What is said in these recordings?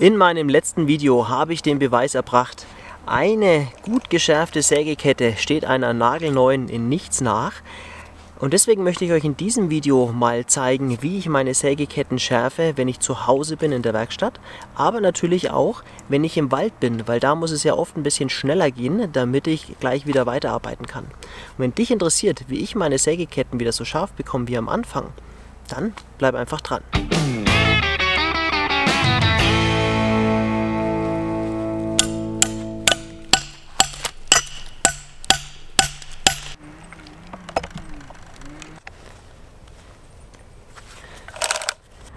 In meinem letzten Video habe ich den Beweis erbracht, eine gut geschärfte Sägekette steht einer nagelneuen in nichts nach. Und deswegen möchte ich euch in diesem Video mal zeigen, wie ich meine Sägeketten schärfe, wenn ich zu Hause bin in der Werkstatt, aber natürlich auch, wenn ich im Wald bin, weil da muss es ja oft ein bisschen schneller gehen, damit ich gleich wieder weiterarbeiten kann. Und wenn dich interessiert, wie ich meine Sägeketten wieder so scharf bekomme wie am Anfang, dann bleib einfach dran.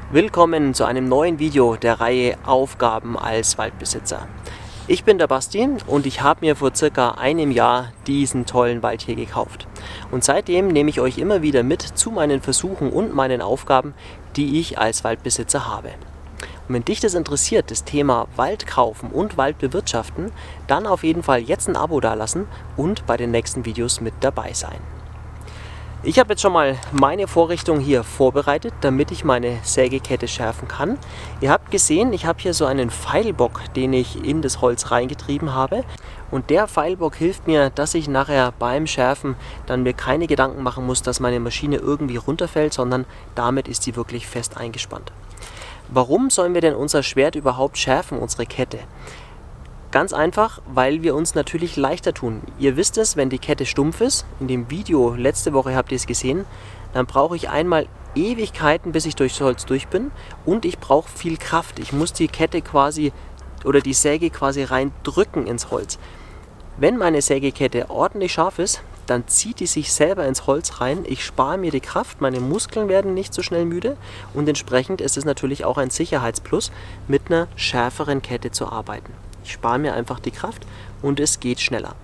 Willkommen zu einem neuen Video der Reihe Aufgaben als Waldbesitzer. Ich bin der Basti und ich habe mir vor circa einem Jahr diesen tollen Wald hier gekauft. Und seitdem nehme ich euch immer wieder mit zu meinen Versuchen und meinen Aufgaben, die ich als Waldbesitzer habe. Und wenn dich das interessiert, das Thema Wald kaufen und Wald bewirtschaften, dann auf jeden Fall jetzt ein Abo dalassen und bei den nächsten Videos mit dabei sein. Ich habe jetzt schon mal meine Vorrichtung hier vorbereitet, damit ich meine Sägekette schärfen kann. Ihr habt gesehen, ich habe hier so einen Pfeilbock, den ich in das Holz reingetrieben habe. Und der Pfeilbock hilft mir, dass ich nachher beim Schärfen dann mir keine Gedanken machen muss, dass meine Maschine irgendwie runterfällt, sondern damit ist sie wirklich fest eingespannt. Warum sollen wir denn unser Schwert überhaupt schärfen, unsere Kette? Ganz einfach, weil wir uns natürlich leichter tun. Ihr wisst es, wenn die Kette stumpf ist, in dem Video letzte Woche habt ihr es gesehen, dann brauche ich einmal Ewigkeiten, bis ich durchs Holz durch bin und ich brauche viel Kraft. Ich muss die Kette quasi oder die Säge quasi reindrücken ins Holz. Wenn meine Sägekette ordentlich scharf ist, dann zieht die sich selber ins Holz rein. Ich spare mir die Kraft, meine Muskeln werden nicht so schnell müde und entsprechend ist es natürlich auch ein Sicherheitsplus, mit einer schärferen Kette zu arbeiten. Ich spare mir einfach die Kraft und es geht schneller.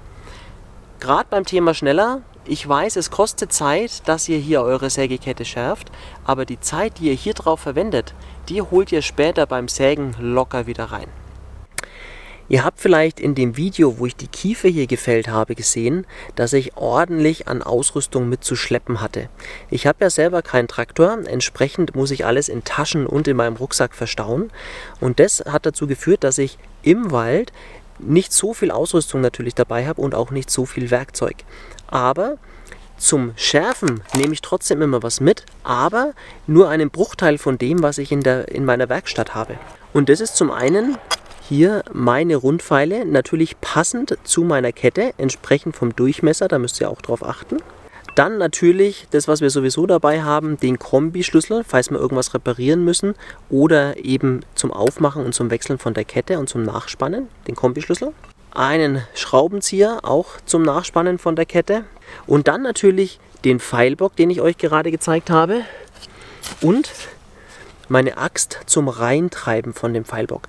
Gerade beim Thema schneller, ich weiß, es kostet Zeit, dass ihr hier eure Sägekette schärft, aber die Zeit, die ihr hier drauf verwendet, die holt ihr später beim Sägen locker wieder rein. Ihr habt vielleicht in dem Video, wo ich die Kiefer hier gefällt habe, gesehen, dass ich ordentlich an Ausrüstung mitzuschleppen hatte. Ich habe ja selber keinen Traktor, entsprechend muss ich alles in Taschen und in meinem Rucksack verstauen. Und das hat dazu geführt, dass ich im Wald nicht so viel Ausrüstung natürlich dabei habe und auch nicht so viel Werkzeug. Aber zum Schärfen nehme ich trotzdem immer was mit, aber nur einen Bruchteil von dem, was ich in meiner Werkstatt habe. Und das ist zum einen hier meine Rundpfeile, natürlich passend zu meiner Kette, entsprechend vom Durchmesser, da müsst ihr auch drauf achten. Dann natürlich das, was wir sowieso dabei haben, den Kombischlüssel, falls wir irgendwas reparieren müssen oder eben zum Aufmachen und zum Wechseln von der Kette und zum Nachspannen, den Kombischlüssel. Einen Schraubenzieher, auch zum Nachspannen von der Kette. Und dann natürlich den Pfeilbock, den ich euch gerade gezeigt habe. Und meine Axt zum Reintreiben von dem Pfeilbock.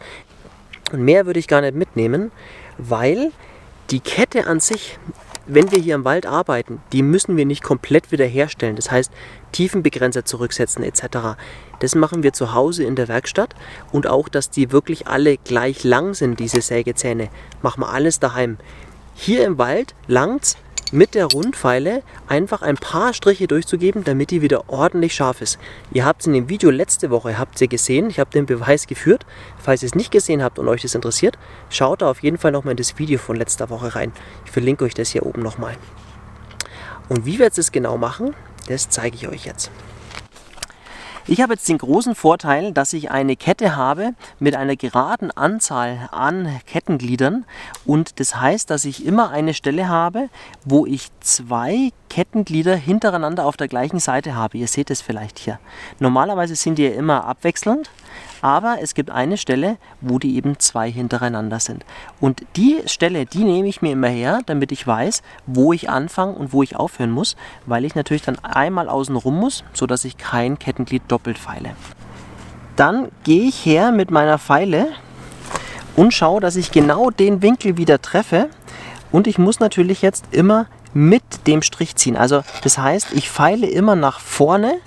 Und mehr würde ich gar nicht mitnehmen, weil die Kette an sich, wenn wir hier im Wald arbeiten, die müssen wir nicht komplett wieder herstellen. Das heißt, Tiefenbegrenzer zurücksetzen etc. Das machen wir zu Hause in der Werkstatt und auch, dass die wirklich alle gleich lang sind, diese Sägezähne, machen wir alles daheim. Hier im Wald langt's mit der Rundpfeile einfach ein paar Striche durchzugeben, damit die wieder ordentlich scharf ist. Ihr habt es in dem Video letzte Woche gesehen, ich habe den Beweis geführt. Falls ihr es nicht gesehen habt und euch das interessiert, schaut da auf jeden Fall nochmal in das Video von letzter Woche rein. Ich verlinke euch das hier oben nochmal. Und wie wir jetzt das genau machen, das zeige ich euch jetzt. Ich habe jetzt den großen Vorteil, dass ich eine Kette habe mit einer geraden Anzahl an Kettengliedern und das heißt, dass ich immer eine Stelle habe, wo ich zwei Kettenglieder hintereinander auf der gleichen Seite habe. Ihr seht es vielleicht hier. Normalerweise sind die ja immer abwechselnd, aber es gibt eine Stelle, wo die eben zwei hintereinander sind. Und die Stelle, die nehme ich mir immer her, damit ich weiß, wo ich anfangen und wo ich aufhören muss, weil ich natürlich dann einmal außen rum muss, sodass ich kein Kettenglied doppelt feile. Dann gehe ich her mit meiner Feile und schaue, dass ich genau den Winkel wieder treffe. Und ich muss natürlich jetzt immer mit dem Strich ziehen. Also das heißt, ich feile immer nach vorne.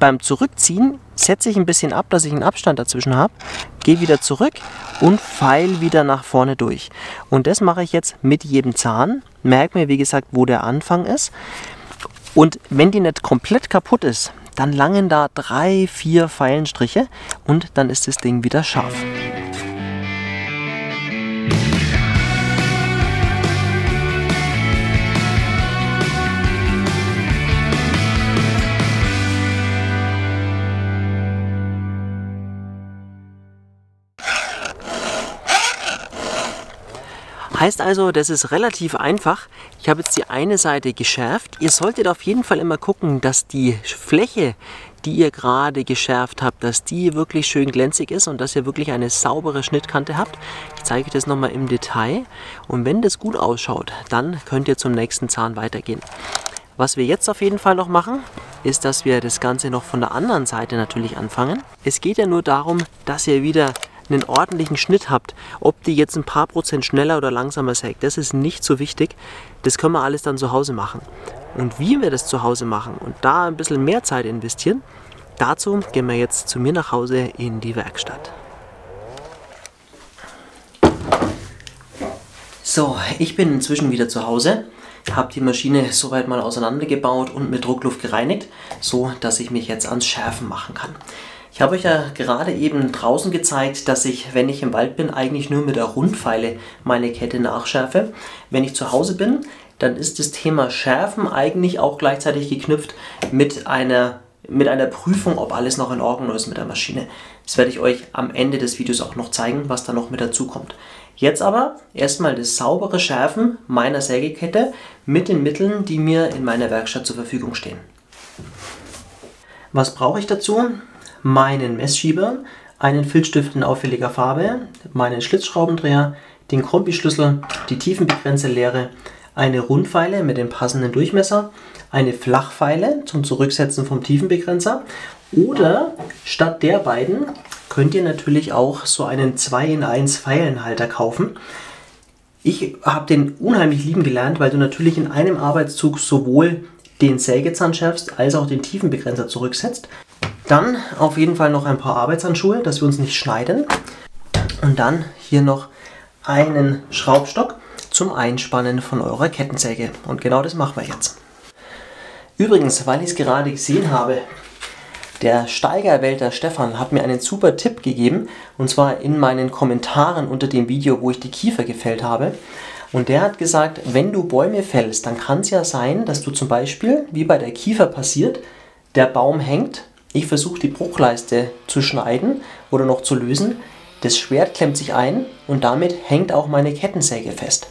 Beim Zurückziehen setze ich ein bisschen ab, dass ich einen Abstand dazwischen habe, gehe wieder zurück und feile wieder nach vorne durch. Und das mache ich jetzt mit jedem Zahn. Merkt mir, wie gesagt, wo der Anfang ist. Und wenn die nicht komplett kaputt ist, dann langen da 3, 4 Pfeilenstriche und dann ist das Ding wieder scharf. Heißt also, das ist relativ einfach. Ich habe jetzt die eine Seite geschärft. Ihr solltet auf jeden Fall immer gucken, dass die Fläche, die ihr gerade geschärft habt, dass die wirklich schön glänzig ist und dass ihr wirklich eine saubere Schnittkante habt. Ich zeige euch das nochmal im Detail. Und wenn das gut ausschaut, dann könnt ihr zum nächsten Zahn weitergehen. Was wir jetzt auf jeden Fall noch machen, ist, dass wir das Ganze noch von der anderen Seite natürlich anfangen. Es geht ja nur darum, dass ihr wieder einen ordentlichen Schnitt habt. Ob die jetzt ein paar Prozent schneller oder langsamer sägt, das ist nicht so wichtig. Das können wir alles dann zu Hause machen. Und wie wir das zu Hause machen und da ein bisschen mehr Zeit investieren, dazu gehen wir jetzt zu mir nach Hause in die Werkstatt. So, ich bin inzwischen wieder zu Hause. Habe die Maschine soweit mal auseinandergebaut und mit Druckluft gereinigt, so dass ich mich jetzt ans Schärfen machen kann. Ich habe euch ja gerade eben draußen gezeigt, dass ich, wenn ich im Wald bin, eigentlich nur mit der Rundpfeile meine Kette nachschärfe. Wenn ich zu Hause bin, dann ist das Thema Schärfen eigentlich auch gleichzeitig geknüpft mit einer Prüfung, ob alles noch in Ordnung ist mit der Maschine. Das werde ich euch am Ende des Videos auch noch zeigen, was da noch mit dazu kommt. Jetzt aber erstmal das saubere Schärfen meiner Sägekette mit den Mitteln, die mir in meiner Werkstatt zur Verfügung stehen. Was brauche ich dazu? Meinen Messschieber, einen Filzstift in auffälliger Farbe, meinen Schlitzschraubendreher, den Kombischlüssel, die Tiefenbegrenzerlehre, eine Rundpfeile mit dem passenden Durchmesser, eine Flachpfeile zum Zurücksetzen vom Tiefenbegrenzer oder statt der beiden könnt ihr natürlich auch so einen 2-in-1 Pfeilenhalter kaufen. Ich habe den unheimlich lieben gelernt, weil du natürlich in einem Arbeitszug sowohl den Sägezahn schärfst, als auch den Tiefenbegrenzer zurücksetzt. Dann auf jeden Fall noch ein paar Arbeitshandschuhe, dass wir uns nicht schneiden. Und dann hier noch einen Schraubstock zum Einspannen von eurer Kettensäge. Und genau das machen wir jetzt. Übrigens, weil ich es gerade gesehen habe, der Steigerwälder Stefan hat mir einen super Tipp gegeben. Und zwar in meinen Kommentaren unter dem Video, wo ich die Kiefer gefällt habe. Und der hat gesagt, wenn du Bäume fällst, dann kann es ja sein, dass du zum Beispiel, wie bei der Kiefer passiert, der Baum hängt. Ich versuche die Bruchleiste zu schneiden oder noch zu lösen. Das Schwert klemmt sich ein und damit hängt auch meine Kettensäge fest.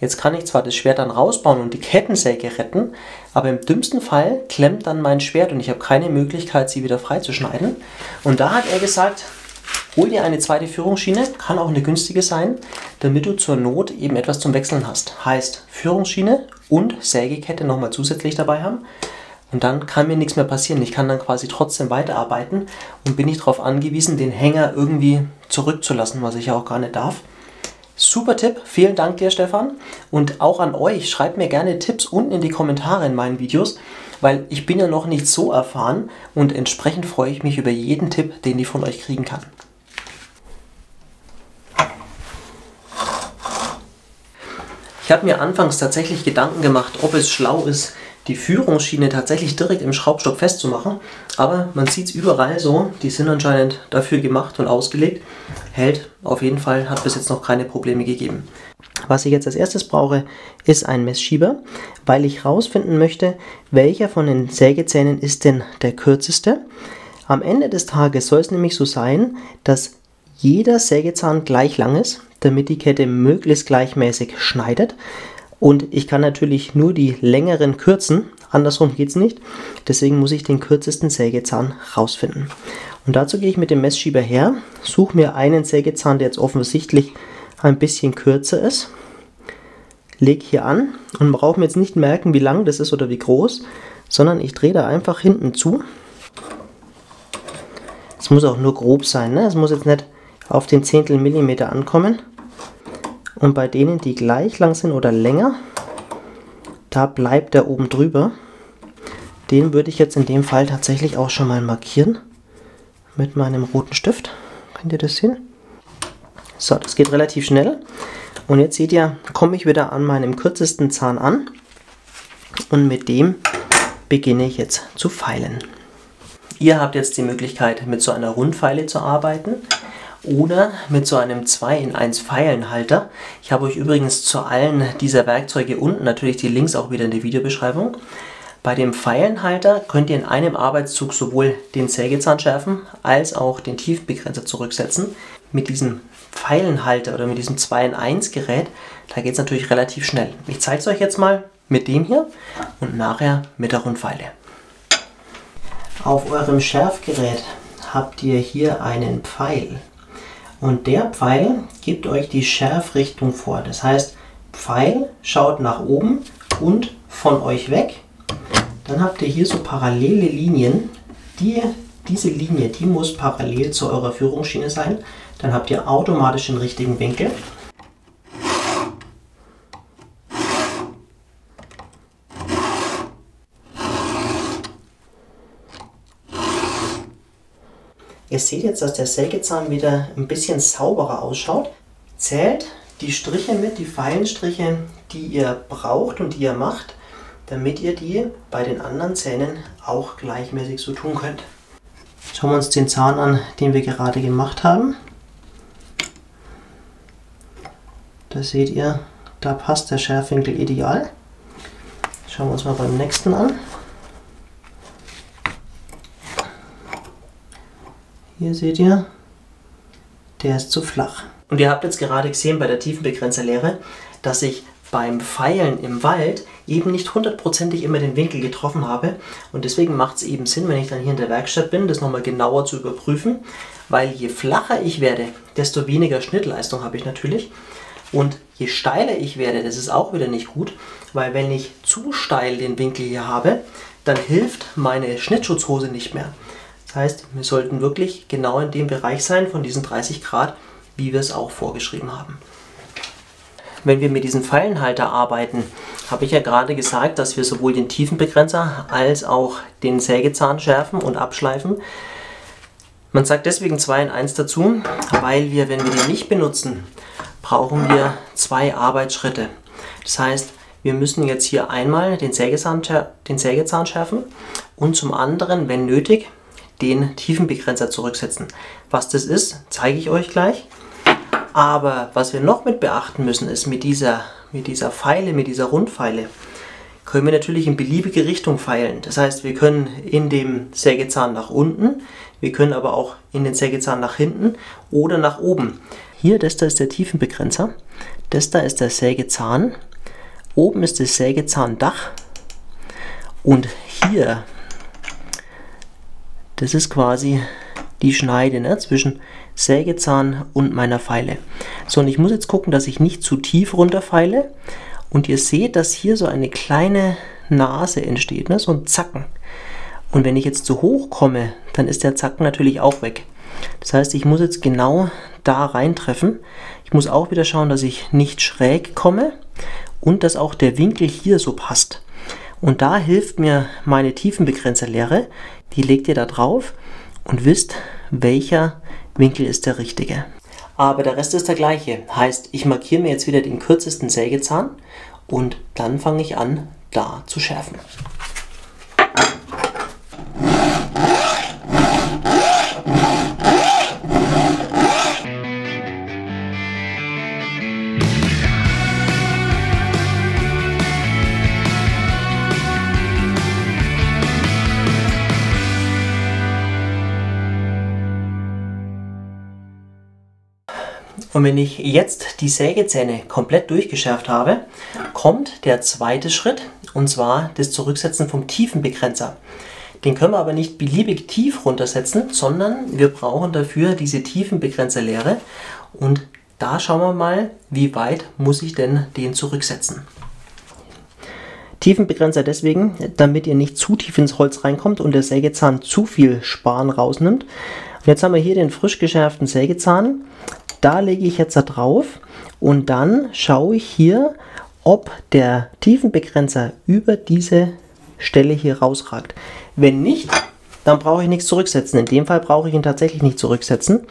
Jetzt kann ich zwar das Schwert dann rausbauen und die Kettensäge retten, aber im dümmsten Fall klemmt dann mein Schwert und ich habe keine Möglichkeit, sie wieder freizuschneiden. Und da hat er gesagt, hol dir eine zweite Führungsschiene, kann auch eine günstige sein, damit du zur Not eben etwas zum Wechseln hast. Heißt, Führungsschiene und Sägekette nochmal zusätzlich dabei haben. Und dann kann mir nichts mehr passieren. Ich kann dann quasi trotzdem weiterarbeiten und bin nicht darauf angewiesen, den Hänger irgendwie zurückzulassen, was ich ja auch gar nicht darf. Super Tipp, vielen Dank dir, Stefan. Und auch an euch, schreibt mir gerne Tipps unten in die Kommentare in meinen Videos, weil ich bin ja noch nicht so erfahren und entsprechend freue ich mich über jeden Tipp, den ich von euch kriegen kann. Ich habe mir anfangs tatsächlich Gedanken gemacht, ob es schlau ist, die Führungsschiene tatsächlich direkt im Schraubstock festzumachen, aber man sieht es überall so, die sind anscheinend dafür gemacht und ausgelegt. Hält auf jeden Fall, hat bis jetzt noch keine Probleme gegeben. Was ich jetzt als erstes brauche, ist ein Messschieber, weil ich herausfinden möchte, welcher von den Sägezähnen ist denn der kürzeste. Am Ende des Tages soll es nämlich so sein, dass jeder Sägezahn gleich lang ist, damit die Kette möglichst gleichmäßig schneidet. Und ich kann natürlich nur die längeren kürzen, andersrum geht es nicht. Deswegen muss ich den kürzesten Sägezahn rausfinden. Und dazu gehe ich mit dem Messschieber her, suche mir einen Sägezahn, der jetzt offensichtlich ein bisschen kürzer ist, lege hier an und brauche mir jetzt nicht merken, wie lang das ist oder wie groß, sondern ich drehe da einfach hinten zu. Es muss auch nur grob sein, ne? Es muss jetzt nicht auf den Zehntel Millimeter ankommen. Und bei denen, die gleich lang sind oder länger, da bleibt er oben drüber. Den würde ich jetzt in dem Fall tatsächlich auch schon mal markieren mit meinem roten Stift. Könnt ihr das sehen? So, das geht relativ schnell. Und jetzt seht ihr, komme ich wieder an meinem kürzesten Zahn an und mit dem beginne ich jetzt zu feilen. Ihr habt jetzt die Möglichkeit, mit so einer Rundpfeile zu arbeiten. Oder mit so einem 2-in-1 Pfeilenhalter. Ich habe euch übrigens zu allen dieser Werkzeuge unten natürlich die Links auch wieder in der Videobeschreibung. Bei dem Pfeilenhalter könnt ihr in einem Arbeitszug sowohl den Sägezahn schärfen, als auch den Tiefenbegrenzer zurücksetzen. Mit diesem Pfeilenhalter oder mit diesem 2-in-1 Gerät Da geht es natürlich relativ schnell. Ich zeige es euch jetzt mal mit dem hier und nachher mit der Rundfeile. Auf eurem Schärfgerät habt ihr hier einen Pfeil. Und der Pfeil gibt euch die Schärfrichtung vor. Das heißt, Pfeil schaut nach oben und von euch weg. Dann habt ihr hier so parallele Linien. Diese Linie, die muss parallel zu eurer Führungsschiene sein. Dann habt ihr automatisch den richtigen Winkel. Ihr seht jetzt, dass der Sägezahn wieder ein bisschen sauberer ausschaut. Zählt die Striche mit, die feinen Striche, die ihr braucht und die ihr macht, damit ihr die bei den anderen Zähnen auch gleichmäßig so tun könnt. Schauen wir uns den Zahn an, den wir gerade gemacht haben. Da seht ihr, da passt der Schärfwinkel ideal. Schauen wir uns mal beim nächsten an. Hier seht ihr, der ist zu flach. Und ihr habt jetzt gerade gesehen bei der Tiefenbegrenzerlehre, dass ich beim Pfeilen im Wald eben nicht hundertprozentig immer den Winkel getroffen habe. Und deswegen macht es eben Sinn, wenn ich dann hier in der Werkstatt bin, das nochmal genauer zu überprüfen. Weil je flacher ich werde, desto weniger Schnittleistung habe ich natürlich. Und je steiler ich werde, das ist auch wieder nicht gut, weil wenn ich zu steil den Winkel hier habe, dann hilft meine Schnittschutzhose nicht mehr. Das heißt, wir sollten wirklich genau in dem Bereich sein von diesen 30 Grad, wie wir es auch vorgeschrieben haben. Wenn wir mit diesem Pfeilenhalter arbeiten, habe ich ja gerade gesagt, dass wir sowohl den Tiefenbegrenzer als auch den Sägezahn schärfen und abschleifen. Man sagt deswegen 2 in 1 dazu, weil wir, wenn wir den nicht benutzen, brauchen wir 2 Arbeitsschritte. Das heißt, wir müssen jetzt hier einmal den Sägezahn schärfen und zum anderen, wenn nötig, den Tiefenbegrenzer zurücksetzen. Was das ist, zeige ich euch gleich. Aber was wir noch mit beachten müssen, ist mit dieser Rundfeile, können wir natürlich in beliebige Richtung feilen. Das heißt, wir können in dem Sägezahn nach unten, wir können aber auch in den Sägezahn nach hinten oder nach oben. Hier, das da ist der Tiefenbegrenzer, das da ist der Sägezahn, oben ist das Sägezahndach und hier, das ist quasi die Schneide, ne, zwischen Sägezahn und meiner Feile. So, und ich muss jetzt gucken, dass ich nicht zu tief runterfeile. Und ihr seht, dass hier so eine kleine Nase entsteht, ne, so ein Zacken. Und wenn ich jetzt zu hoch komme, dann ist der Zacken natürlich auch weg. Das heißt, ich muss jetzt genau da reintreffen. Ich muss auch wieder schauen, dass ich nicht schräg komme und dass auch der Winkel hier so passt. Und da hilft mir meine Tiefenbegrenzerlehre. Die legt ihr da drauf und wisst, welcher Winkel ist der richtige. Aber der Rest ist der gleiche. Heißt, ich markiere mir jetzt wieder den kürzesten Sägezahn und dann fange ich an, da zu schärfen. Und wenn ich jetzt die Sägezähne komplett durchgeschärft habe, kommt der zweite Schritt, und zwar das Zurücksetzen vom Tiefenbegrenzer. Den können wir aber nicht beliebig tief runtersetzen, sondern wir brauchen dafür diese Tiefenbegrenzerlehre. Und da schauen wir mal, wie weit muss ich denn den zurücksetzen. Tiefenbegrenzer deswegen, damit ihr nicht zu tief ins Holz reinkommt und der Sägezahn zu viel Span rausnimmt. Und jetzt haben wir hier den frisch geschärften Sägezahn. Da lege ich jetzt da drauf und dann schaue ich hier, ob der Tiefenbegrenzer über diese Stelle hier rausragt. Wenn nicht, dann brauche ich nichts zurücksetzen. In dem Fall brauche ich ihn tatsächlich nicht zurücksetzen.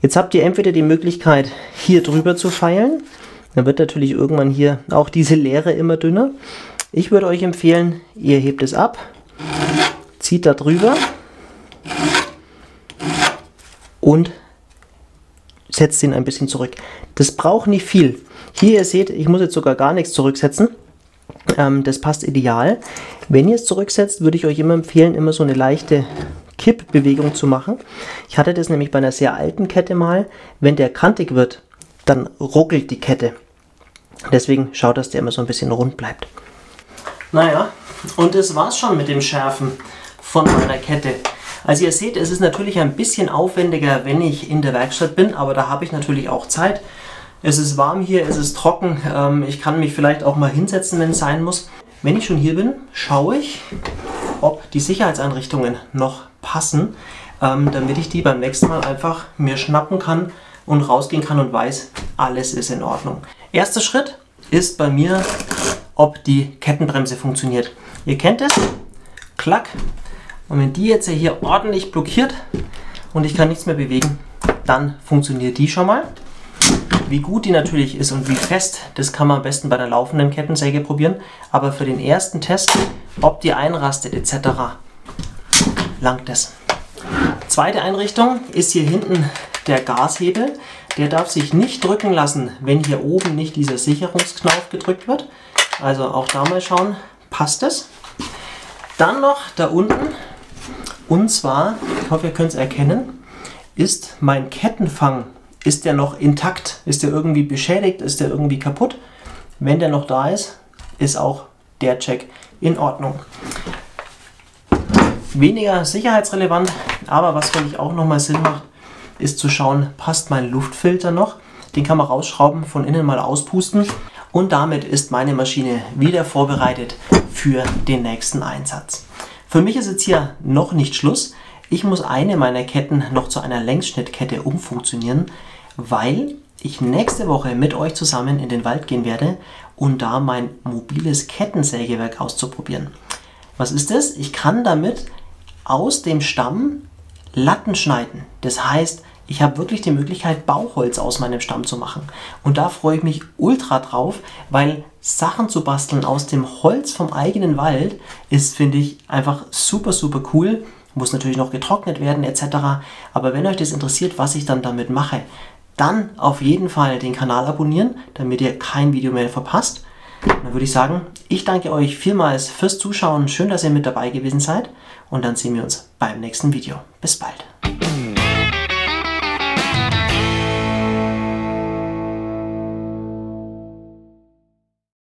Jetzt habt ihr entweder die Möglichkeit, hier drüber zu feilen. Dann wird natürlich irgendwann hier auch diese Leere immer dünner. Ich würde euch empfehlen, ihr hebt es ab, zieht da drüber und setzt ihn ein bisschen zurück. Das braucht nicht viel. Hier, ihr seht, ich muss jetzt sogar gar nichts zurücksetzen. Das passt ideal. Wenn ihr es zurücksetzt, würde ich euch immer empfehlen, immer so eine leichte Kippbewegung zu machen. Ich hatte das nämlich bei einer sehr alten Kette mal. Wenn der kantig wird, dann ruckelt die Kette. Deswegen schaut, dass der immer so ein bisschen rund bleibt. Naja, und das war's schon mit dem Schärfen von meiner Kette. Also ihr seht, es ist natürlich ein bisschen aufwendiger, wenn ich in der Werkstatt bin, aber da habe ich natürlich auch Zeit. Es ist warm hier, es ist trocken, ich kann mich vielleicht auch mal hinsetzen, wenn es sein muss. Wenn ich schon hier bin, schaue ich, ob die Sicherheitseinrichtungen noch passen, damit ich die beim nächsten Mal einfach mir schnappen kann und rausgehen kann und weiß, alles ist in Ordnung. Erster Schritt ist bei mir, ob die Kettenbremse funktioniert. Ihr kennt es, klack. Und wenn die jetzt hier ordentlich blockiert und ich kann nichts mehr bewegen, dann funktioniert die schon mal. Wie gut die natürlich ist und wie fest, das kann man am besten bei der laufenden Kettensäge probieren. Aber für den ersten Test, ob die einrastet etc., langt es. Zweite Einrichtung ist hier hinten der Gashebel. Der darf sich nicht drücken lassen, wenn hier oben nicht dieser Sicherungsknauf gedrückt wird. Also auch da mal schauen, passt es. Dann noch da unten, und zwar, ich hoffe ihr könnt es erkennen, ist mein Kettenfang, ist der noch intakt, ist der irgendwie beschädigt, ist der irgendwie kaputt. Wenn der noch da ist, ist auch der Check in Ordnung. Weniger sicherheitsrelevant, aber was finde ich auch nochmal Sinn macht, ist zu schauen, passt mein Luftfilter noch. Den kann man rausschrauben, von innen mal auspusten. Und damit ist meine Maschine wieder vorbereitet für den nächsten Einsatz. Für mich ist jetzt hier noch nicht Schluss. Ich muss eine meiner Ketten noch zu einer Längsschnittkette umfunktionieren, weil ich nächste Woche mit euch zusammen in den Wald gehen werde, um da mein mobiles Kettensägewerk auszuprobieren. Was ist das? Ich kann damit aus dem Stamm Latten schneiden. Das heißt, ich habe wirklich die Möglichkeit, Bauholz aus meinem Stamm zu machen. Und da freue ich mich ultra drauf, weil Sachen zu basteln aus dem Holz vom eigenen Wald ist, finde ich, einfach super, super cool. Muss natürlich noch getrocknet werden etc. Aber wenn euch das interessiert, was ich dann damit mache, dann auf jeden Fall den Kanal abonnieren, damit ihr kein Video mehr verpasst. Dann würde ich sagen, ich danke euch vielmals fürs Zuschauen. Schön, dass ihr mit dabei gewesen seid. Und dann sehen wir uns beim nächsten Video. Bis bald.